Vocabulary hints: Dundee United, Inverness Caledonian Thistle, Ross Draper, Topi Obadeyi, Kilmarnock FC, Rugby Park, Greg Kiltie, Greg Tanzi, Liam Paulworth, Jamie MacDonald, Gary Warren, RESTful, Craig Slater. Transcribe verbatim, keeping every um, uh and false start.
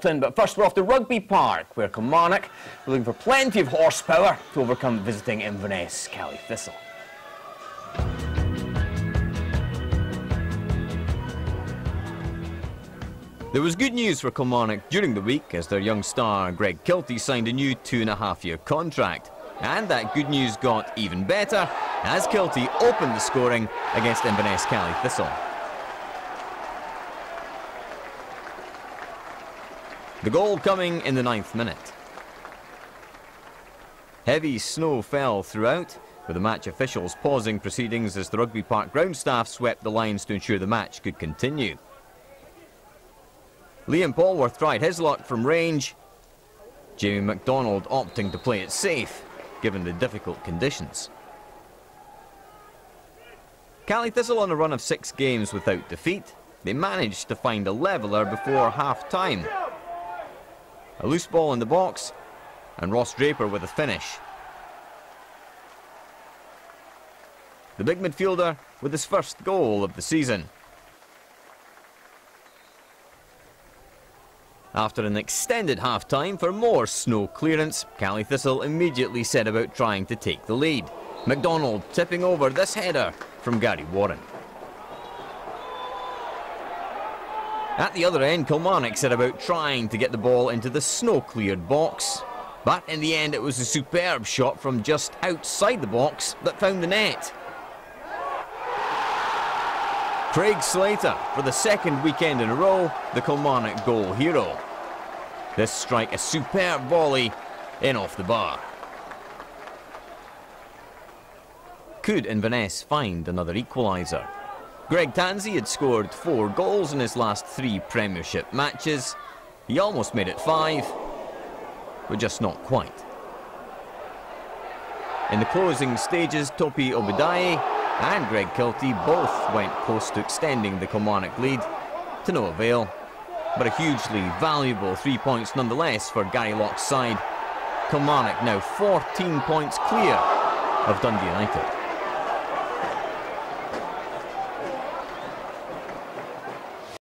But first we're off to Rugby Park, where Kilmarnock are looking for plenty of horsepower to overcome visiting Inverness Caledonian Thistle. There was good news for Kilmarnock during the week as their young star Greg Kiltie signed a new two and a half year contract. And that good news got even better as Kiltie opened the scoring against Inverness Caledonian Thistle. The goal coming in the ninth minute. Heavy snow fell throughout, with the match officials pausing proceedings as the Rugby Park ground staff swept the lines to ensure the match could continue. Liam Paulworth tried his luck from range, Jamie MacDonald opting to play it safe, given the difficult conditions. Caledonian Thistle on a run of six games without defeat. They managed to find a leveller before half-time. A loose ball in the box, and Ross Draper with a finish. The big midfielder with his first goal of the season. After an extended half-time for more snow clearance, Caledonian Thistle immediately set about trying to take the lead. MacDonald tipping over this header from Gary Warren. At the other end, Kilmarnock set about trying to get the ball into the snow-cleared box, but in the end it was a superb shot from just outside the box that found the net. Craig Slater, for the second weekend in a row, the Kilmarnock goal hero. This strike a superb volley in off the bar. Could Inverness find another equaliser? Greg Tanzi had scored four goals in his last three Premiership matches. He almost made it five, but just not quite. In the closing stages, Topi Obadeyi and Greg Kiltie both went close to extending the Kilmarnock lead, to no avail. But a hugely valuable three points nonetheless for Gary Locke's side. Kilmarnock now fourteen points clear of Dundee United.